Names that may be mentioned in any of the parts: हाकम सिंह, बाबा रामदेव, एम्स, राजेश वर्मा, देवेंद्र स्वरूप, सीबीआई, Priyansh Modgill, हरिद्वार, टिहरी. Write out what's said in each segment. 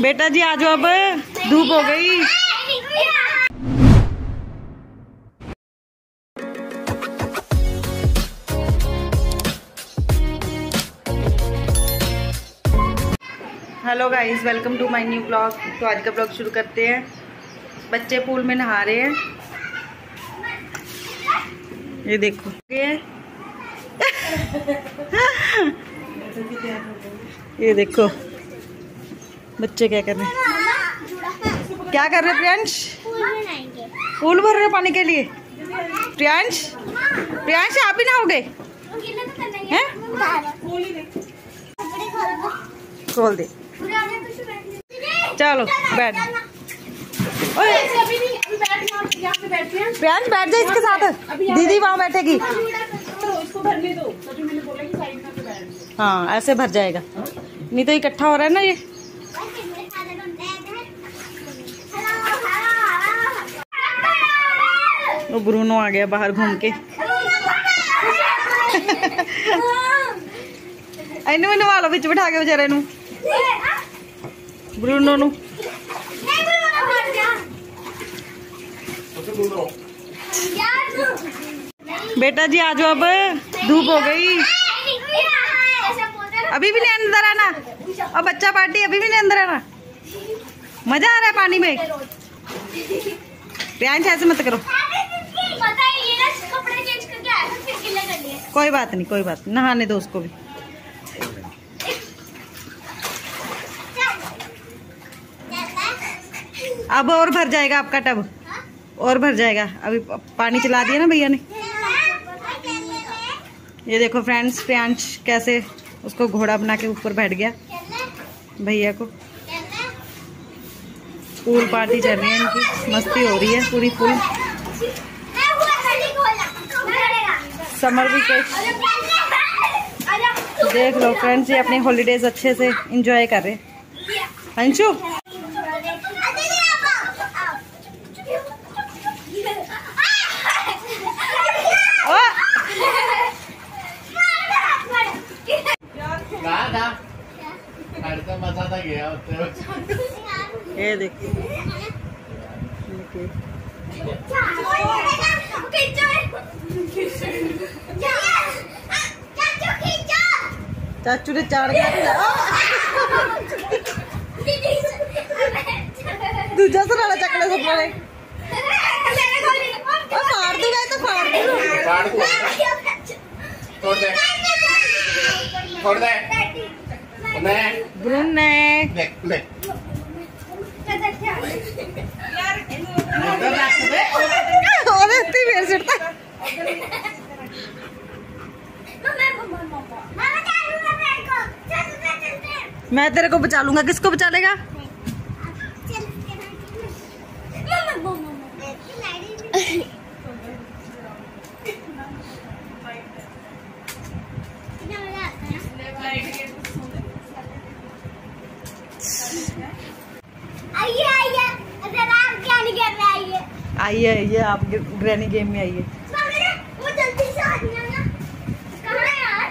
बेटा जी आ जाओ, अब धूप हो गई। Hello guys, welcome to my new blog. तो आज का ब्लॉग शुरू करते हैं। बच्चे पूल में नहा रहे हैं, ये देखो। ये देखो बच्चे क्या कर रहे हैं, क्या कर रहे हैं प्रियांश? पूल भर रहे पानी के लिए। प्रियांश प्रियांश आप ही नहाओगे हैं? खोल दे, चलो बैठ। प्रियांश बैठ जाए इसके साथ, दीदी वहाँ बैठेगी। हाँ ऐसे भर जाएगा, नहीं तो इकट्ठा हो रहा है ना। ये वो ब्रूनो आ गया बाहर घूम के। इनू भी नवा लो बिच बिठा के बेचारे नू, ब्रूनो नू। बेटा जी आ जाओ, अब धूप हो गई। अभी भी नहीं अंदर आना, और बच्चा पार्टी अभी भी नहीं अंदर आना। मजा आ रहा है पानी में। प्रियांश ऐसे मत करो, कोई बात नहीं, कोई बात नहीं, नहाने दो उसको भी। अब और भर जाएगा आपका टब, और भर जाएगा। अभी पानी चला दिया ना भैया ने। ये देखो फ्रेंड्स, प्रियांश कैसे उसको घोड़ा बना के ऊपर बैठ गया भैया को। पूल पार्टी चल रही है इनकी, मस्ती हो रही है पूरी फुल। समर वेकेशन देख लो फ्रेंड्स, ये अपने हॉलीडेज अच्छे से एंजॉय कर रहे हैं। अंशु ये देखो, चाचू ने चाड़ गया दूजा सराड़ा चकले से पड़े। फाड़ दूंगा तो फाड़ दूंगा। मैं तेरे को बचा लूंगा, किसको बचा लेगा? आइए आप ग्रैनी गेम में आइए। वो जल्दी से आ जाना। कहाँ है यार?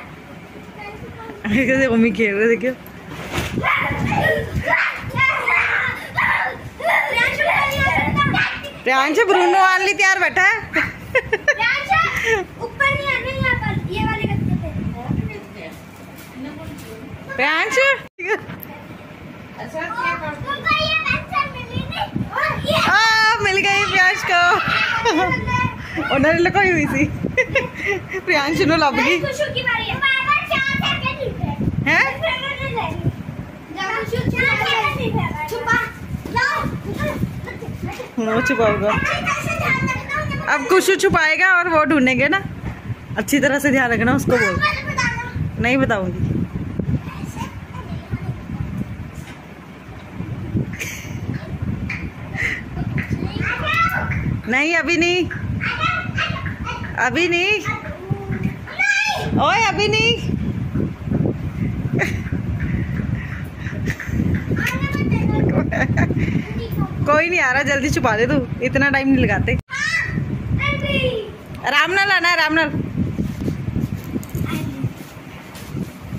कैसे मम्मी खेल रहे देखियो। प्रियांश ब्रूनो आनली तैयार बैठा है। ऊपर नहीं आना यहाँ पर, ये वाले गत्ते पे। प्रियांश मिल गई प्रियांश को, उन्होंने लुकाई हुई थी। प्रियांश ने लभ गई है। वो छुपाएगा अब, कुशु छुपाएगा और वो ढूंढेंगे ना। अच्छी तरह से ध्यान रखना उसको, बोल नहीं बताऊंगी। नहीं अभी नहीं, अभी नहीं, ओए अभी नहीं। कोई नहीं आ रहा, जल्दी छुपा दे तू, इतना टाइम नहीं लगाते। आराम नाल आना, आराम नाल।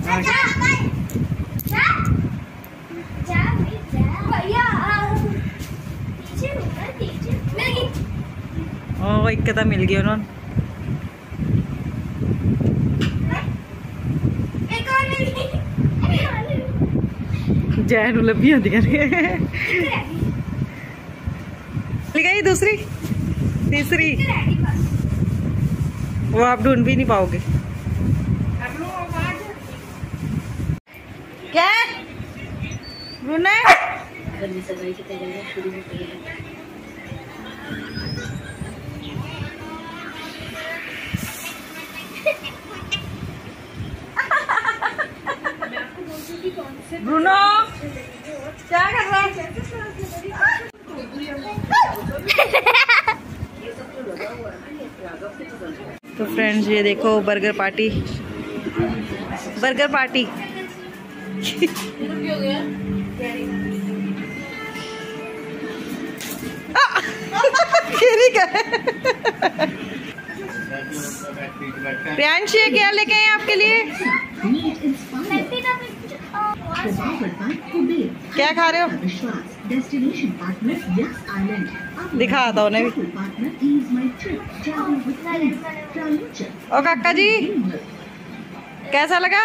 जा, जा, जा, जा, जा। ओह एक कदम मिल गया उन्होंने। जैन लभी आती है दूसरी तीसरी वो आप ढूंढ भी नहीं पाओगे। क्या ढूंढना है? ब्रूनो क्या कर रहा है? तो फ्रेंड्स ये देखो burger party, burger party. Priyansh ये क्या लेके आए आपके लिए? क्या खा रहे हो? दिखा था उन्हें भी। ओ काका जी कैसा लगा?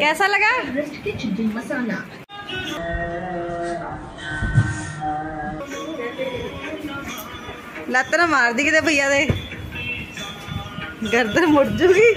कैसा लगा? लत ना मार दी कि भैया दे गर्दन मुड़ जूगी।